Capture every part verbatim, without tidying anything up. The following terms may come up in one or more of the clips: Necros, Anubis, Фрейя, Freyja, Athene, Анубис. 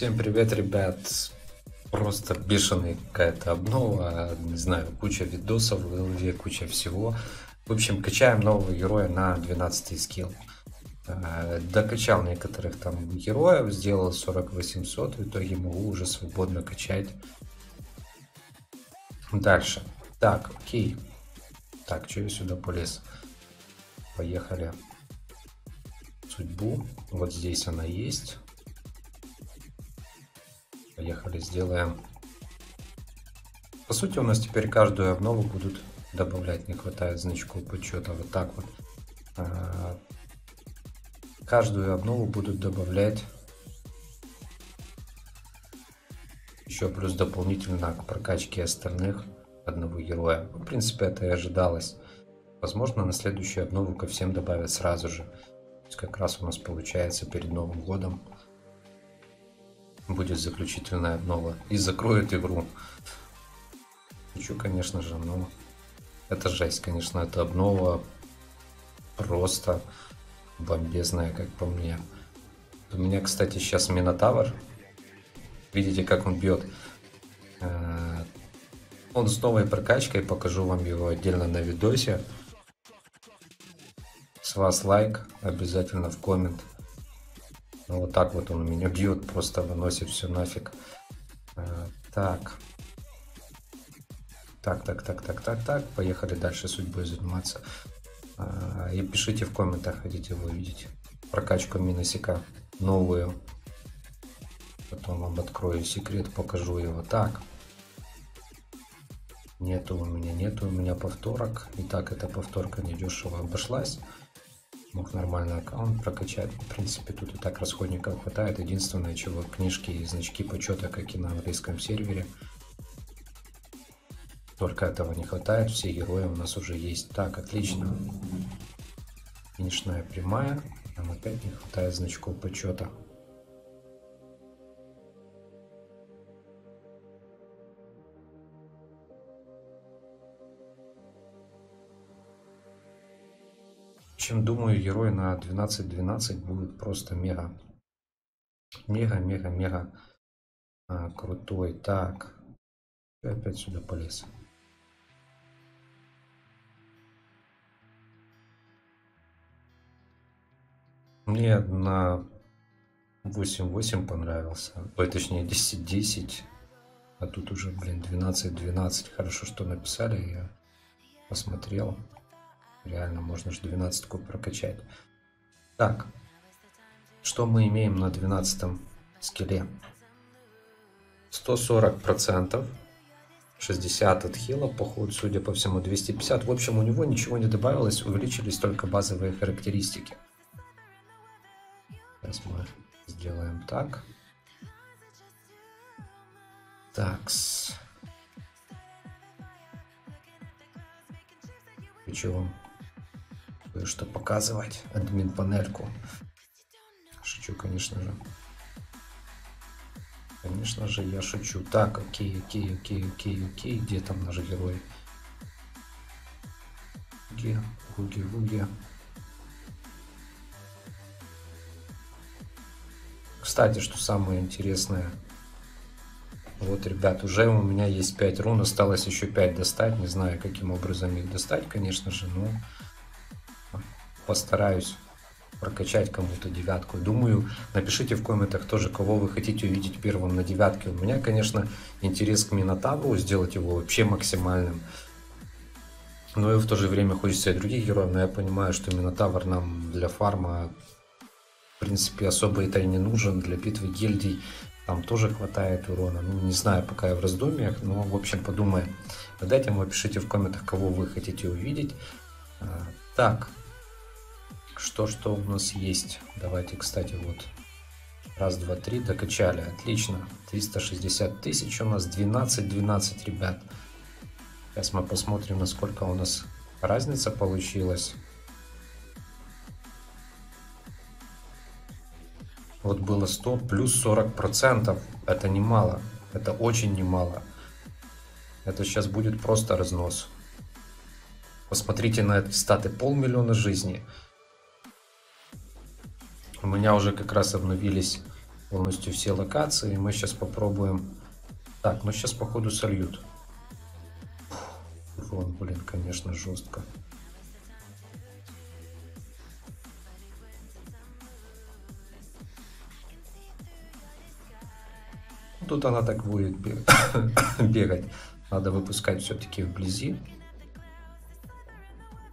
Всем привет, ребят. Просто бешеная какая-то обнова, не знаю, куча видосов в голове, куча всего. В общем, качаем нового героя на двенадцатый скилл. Докачал некоторых там героев, сделал сорок восемьсот, в итоге могу уже свободно качать дальше. Так, окей. Так, что я сюда полез? Поехали. Судьбу. Вот здесь она есть. Поехали, сделаем. По сути, у нас теперь каждую обнову будут добавлять. Не хватает значков подсчета. Вот так вот. А, каждую обнову будут добавлять. Еще плюс дополнительно к прокачке остальных одного героя. В принципе, это и ожидалось. Возможно, на следующую обнову ко всем добавят сразу же. То есть как раз у нас получается перед Новым годом будет заключительная обнова и закроет игру. Хочу, конечно же, но это жесть, конечно, это обнова просто бомбезная, как по мне. У меня, кстати, сейчас Минотавр. Видите, как он бьет? Он с новой прокачкой, покажу вам его отдельно на видосе. С вас лайк, обязательно в коммент. Ну, вот так вот он меня бьет, просто выносит все нафиг. А, так. Так, так, так, так, так, так. Поехали дальше судьбой заниматься. А, и пишите в комментах, хотите вы увидеть прокачку Миносика новую. Потом вам открою секрет, покажу его. Так. Нету у меня, нету у меня повторок. И так эта повторка недешево обошлась. Мог нормальный аккаунт прокачать. В принципе, тут и так расходников хватает. Единственное, чего книжки и значки почета, как и на английском сервере. Только этого не хватает. Все герои у нас уже есть. Так, отлично. Финишная прямая. Нам опять не хватает значков почета. Чем, думаю, герой на двенадцать двенадцать будет просто мега, мега, мега, мега а, крутой. Так, я опять сюда полез. Мне на восемь восемь понравился, ой, точнее десять десять, а тут уже, блин, двенадцать двенадцать. Хорошо, что написали, я посмотрел. Реально, можно же двенадцатку прокачать. Так, что мы имеем на двенадцатом скилле? сто сорок процентов, шестьдесят от хила, поход, судя по всему, двести пятьдесят. В общем, у него ничего не добавилось, увеличились только базовые характеристики. Сейчас мы сделаем так. Такс. Чего? Что показывать админ панельку? Шучу, конечно же, конечно же, я шучу. Так, окей, окей, окей, окей, окей. Где там наш герой? Где? Вуги, вуги. Кстати, что самое интересное, вот, ребят, уже у меня есть пять рун, осталось еще пять достать. Не знаю, каким образом их достать, конечно же, но постараюсь прокачать кому-то девятку. Думаю, напишите в комментах тоже, кого вы хотите увидеть первым на девятке. У меня, конечно, интерес к Минотавру, сделать его вообще максимальным. Но и в то же время хочется и других героев, но я понимаю, что Минотавр нам для фарма, в принципе, особо это и не нужен. Для битвы гильдий там тоже хватает урона. Ну, не знаю, пока я в раздумьях, но, в общем, подумаем. Над этим вы пишите в комментах, кого вы хотите увидеть. А, так. Что, что у нас есть? Давайте, кстати, вот. Раз, два, три. Докачали. Отлично. триста шестьдесят тысяч. У нас двенадцать двенадцать, ребят. Сейчас мы посмотрим, насколько у нас разница получилась. Вот было сто плюс сорок процентов. Это немало. Это очень немало. Это сейчас будет просто разнос. Посмотрите на эти статы. Полмиллиона жизней. У меня уже как раз обновились полностью все локации. Мы сейчас попробуем. Так, ну сейчас походу сольют. Урон, блин, конечно, жестко. Тут она так будет бегать. Надо выпускать все-таки вблизи.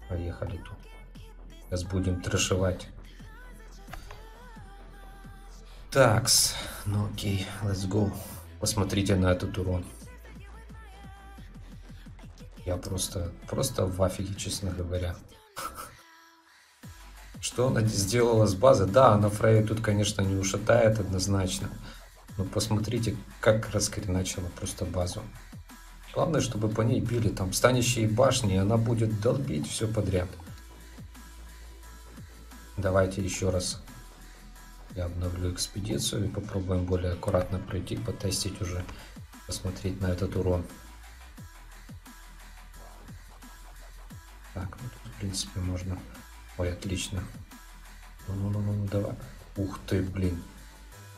Поехали тут. Сейчас будем трэшевать. Такс. Ну окей, let's go. Посмотрите на этот урон. Я просто, просто в афиге, честно говоря. Что она сделала с базы? Да, она Фрейю тут, конечно, не ушатает однозначно. Ну, посмотрите, как раскореначила просто базу. Главное, чтобы по ней били. Там станущие башни, и она будет долбить все подряд. Давайте еще раз я обновлю экспедицию и попробуем более аккуратно пройти, потестить уже, посмотреть на этот урон. Так, ну, тут, в принципе, можно... Ой, отлично. Ну-ну-ну, давай. Ух ты, блин.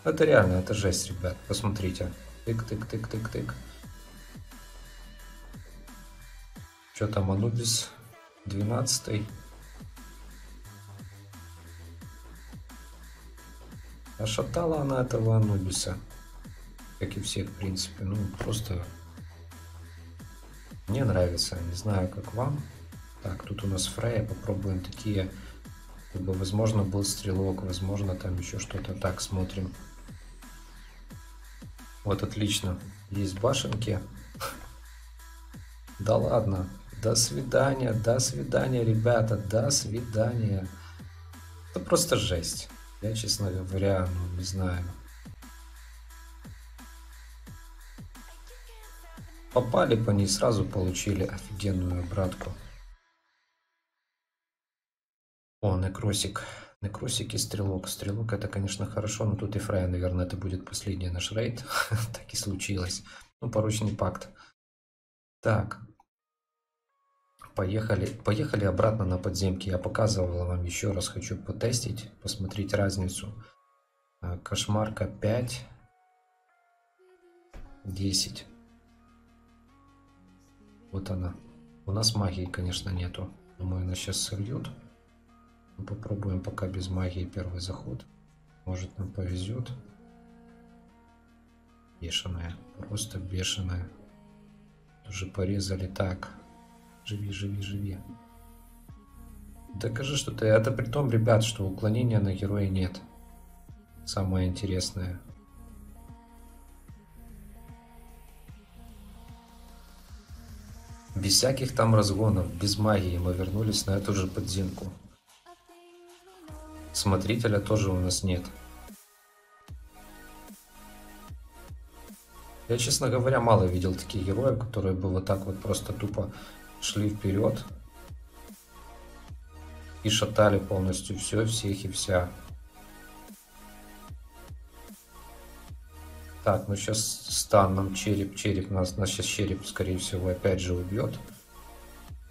Это реально, это жесть, ребят. Посмотрите. Тык-тык-тык-тык-тык. Что там, Анубис? двенадцатый. Ошатала она этого Анубиса. Как и все, в принципе. Ну, просто... Мне нравится. Не знаю, как вам. Так, тут у нас Фрейя. Попробуем такие... Либо, возможно, был стрелок, возможно, там еще что-то. Так, смотрим. Вот, отлично. Есть башенки. Да ладно. До свидания, до свидания, ребята. До свидания. Это просто жесть. Я, честно говоря, ну, не знаю. Попали по ней, сразу получили офигенную обратку. О, Некросик. Некросик и Стрелок. Стрелок это, конечно, хорошо, но тут и Фрейя, наверное, это будет последний наш рейд. Так и случилось. Ну, порочный пакт. Так. Поехали. Поехали обратно на подземки. Я показывал вам еще раз. Хочу потестить, посмотреть разницу. Кошмарка пять. десять. Вот она. У нас магии, конечно, нету. Думаю, она сейчас сольют. Попробуем пока без магии первый заход. Может, нам повезет. Бешеная. Просто бешеная. Уже порезали. Так. Живи, живи, живи. Докажи, что ты... Это при том, ребят, что уклонения на героя нет. Самое интересное. Без всяких там разгонов, без магии мы вернулись на эту же подземку. Смотрителя тоже у нас нет. Я, честно говоря, мало видел таких героев, которые бы вот так вот просто тупо шли вперед и шатали полностью все, всех и вся. Так, ну сейчас стан нам череп, череп нас, нас сейчас череп, скорее всего, опять же убьет.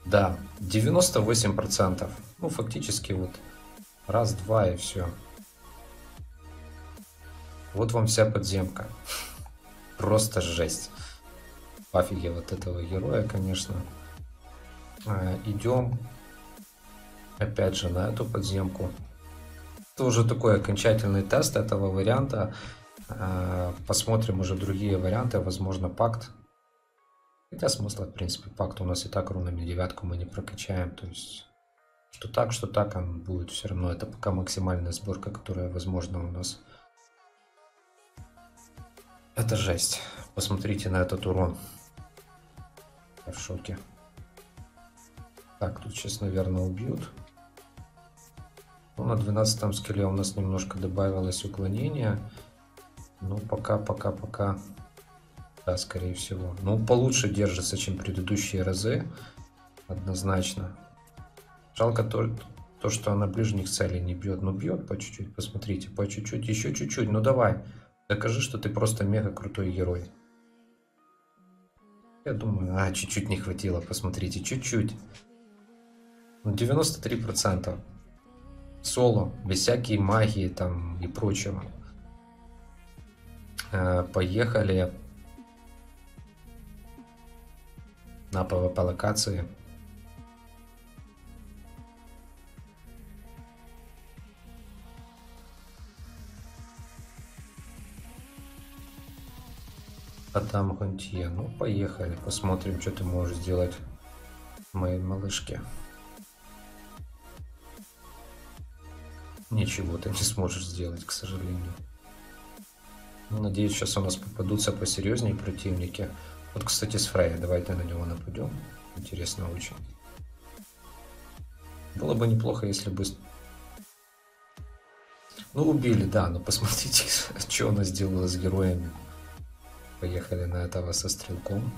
Да, девяносто восемь процентов. Ну, фактически вот. Раз, два и все. Вот вам вся подземка. Просто жесть. Пофиги вот этого героя, конечно. Идем опять же на эту подземку. Это уже такой окончательный тест этого варианта. Посмотрим уже другие варианты. Возможно, пакт. Хотя смысла, в принципе, пакт у нас и так рунами девятку мы не прокачаем. То есть... Что так, что так, он будет все равно. Это пока максимальная сборка, которая возможна у нас. Это жесть. Посмотрите на этот урон. Я в шоке. Так, тут сейчас, наверное, убьют. Ну, на двенадцатом скилле у нас немножко добавилось уклонение. Ну, пока, пока, пока. Да, скорее всего. Ну, получше держится, чем предыдущие разы. Однозначно. Жалко то, то, что она ближних целей не бьет. Но бьет по чуть-чуть, посмотрите, по чуть-чуть, еще чуть-чуть. Ну давай, докажи, что ты просто мега крутой герой. Я думаю, а, чуть-чуть не хватило, посмотрите, чуть-чуть. Ну, девяносто три процента. Соло, без всякой магии там и прочего. Поехали на пэ вэ пэ локации. А там Хантье. Ну, поехали. Посмотрим, что ты можешь сделать моей малышке. Ничего ты не сможешь сделать, к сожалению. Ну, надеюсь, сейчас у нас попадутся посерьезнее противники. Вот, кстати, с Фрейя. Давайте на него нападем. Интересно очень. Было бы неплохо, если бы... Ну, убили, да. Но посмотрите, что она сделала с героями. Поехали на этого со стрелком.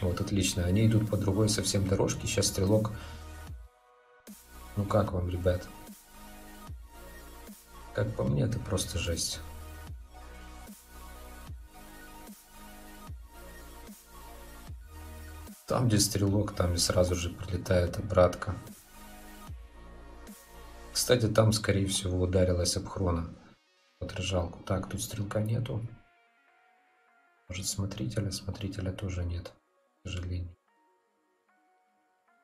Вот, отлично. Они идут по другой совсем дорожке. Сейчас стрелок... Ну, как вам, ребят? Как по мне, это просто жесть. Там, где стрелок, там и сразу же прилетает обратка. Кстати, там, скорее всего, ударилась об хрона. Отражалку. Так, тут стрелка нету. Может, смотрителя? Смотрителя тоже нет, к сожалению.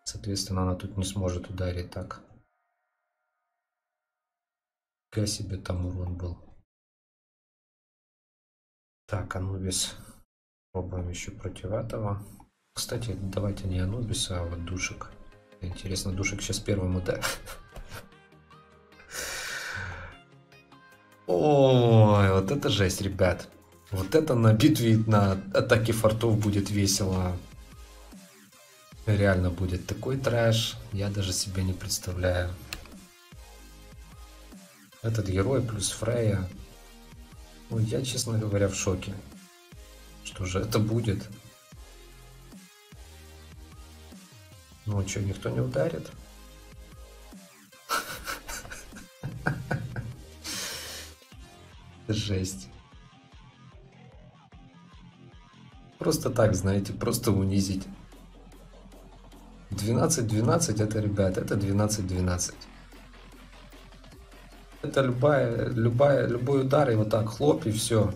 Соответственно, она тут не сможет ударить так. Как себе там урон был. Так, Анубис. Пробуем еще против этого. Кстати, давайте не Анубиса, а вот Душек. Интересно, Душек сейчас первым ударит. Ой, вот это жесть, ребят. Вот это на битве, на атаке фортов будет весело. Реально будет такой трэш, я даже себе не представляю. Этот герой плюс Фрейя. Ой, я, честно говоря, в шоке. Что же это будет? Ну что, никто не ударит? Жесть. Просто так, знаете, просто унизить. двенадцать двенадцать это, ребят, это двенадцать двенадцать. Это любая, любая, любой удар, и вот так хлоп, и все.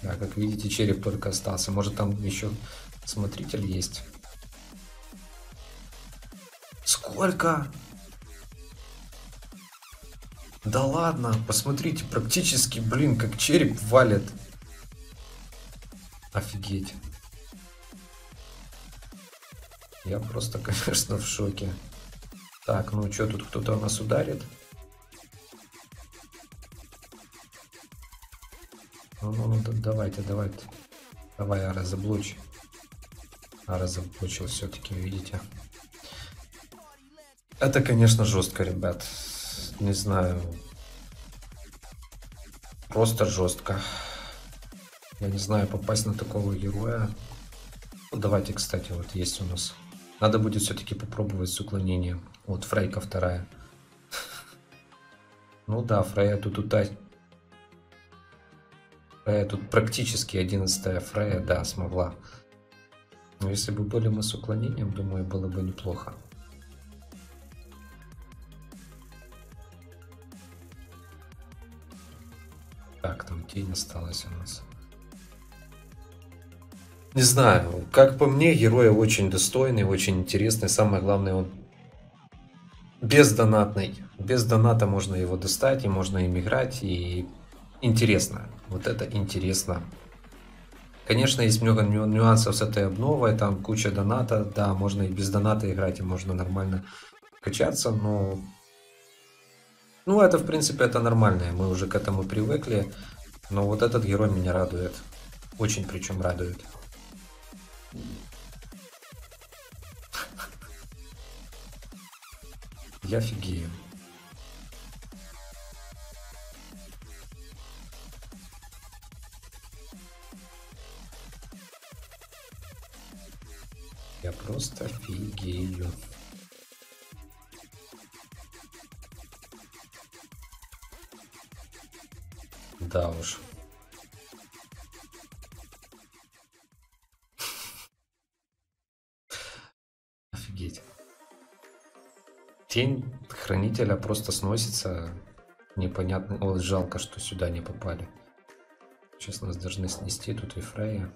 Да, как видите, череп только остался. Может, там еще смотритель есть. Сколько? Да ладно, посмотрите, практически, блин, как череп валит. Офигеть. Я просто, конечно, в шоке. Так, ну что, тут кто-то у нас ударит? Ну, ну, ну, давайте, давайте. Давай, Ара, заблочь. Ара заблочил все-таки, видите. Это, конечно, жестко, ребят. Не знаю. Просто жестко. Я не знаю, попасть на такого героя. Ну, давайте, кстати, вот есть у нас. Надо будет все-таки попробовать с уклонением. Вот Фрейка вторая. Ну да, Фрейя тут ута... Фрейя тут практически одиннадцатая Фрейя, да, смогла. Но если бы были мы с уклонением, думаю, было бы неплохо. Так, там тень осталась у нас. Не знаю, как по мне, герой очень достойный, очень интересный. Самое главное, он бездонатный. Без доната можно его достать, и можно им играть, и интересно. Вот это интересно. Конечно, есть много нюансов с этой обновой, там куча доната. Да, можно и без доната играть, и можно нормально качаться, но... Ну, это, в принципе, это нормально, мы уже к этому привыкли, но вот этот герой меня радует, очень причем радует. Я офигею. Я просто офигею. Да уж. Офигеть. Тень хранителя просто сносится. Непонятно. О, жалко, что сюда не попали. Сейчас нас должны снести. Тут и Фрейя.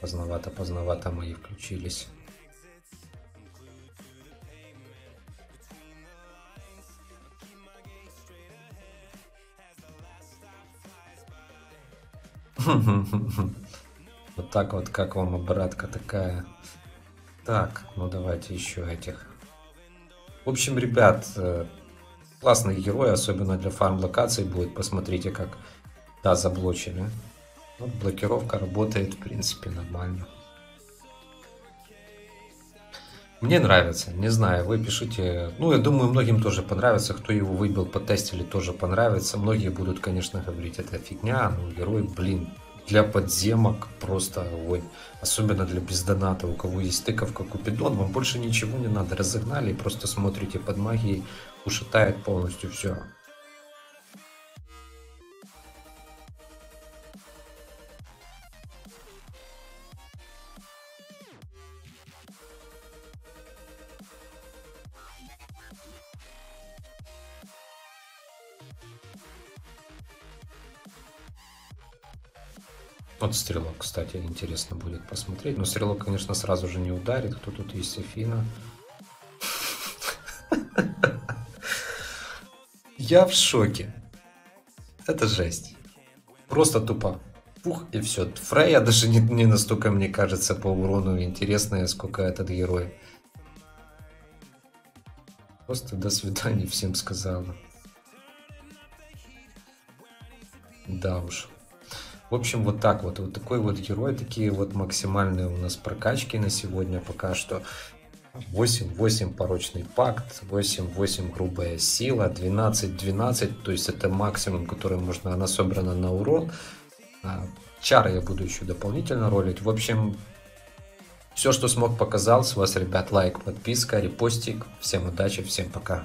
Поздновато, поздновато мы и включились. Вот так вот, как вам обратка такая. Так, ну давайте еще этих. В общем, ребят, классный герой, особенно для фарм-локаций будет. Посмотрите, как, да, заблочили. Вот блокировка работает, в принципе, нормально. Мне нравится, не знаю, вы пишите. Ну, я думаю, многим тоже понравится. Кто его выбил, потестили, тоже понравится. Многие будут, конечно, говорить, это фигня, но герой, блин, для подземок просто огонь. Особенно для бездоната, у кого есть тыковка, купидон, вам больше ничего не надо. Разогнали и просто смотрите под магией, ушатает полностью все. Вот стрелок, кстати, интересно будет посмотреть. Но стрелок, конечно, сразу же не ударит. Кто тут есть? Афина. Я в шоке. Это жесть. Просто тупо. Пух, и все. Фрейя даже не, не настолько, мне кажется, по урону интересная, сколько этот герой. Просто до свидания всем сказала. Да уж. В общем, вот так вот. Вот такой вот герой. Такие вот максимальные у нас прокачки на сегодня пока что. восемь восемь порочный пакт, восемь восемь грубая сила, двенадцать двенадцать. То есть это максимум, который можно... Она собрана на урон. Чары я буду еще дополнительно ролить. В общем, все, что смог, показал. С вас, ребят, лайк, подписка, репостик. Всем удачи, всем пока.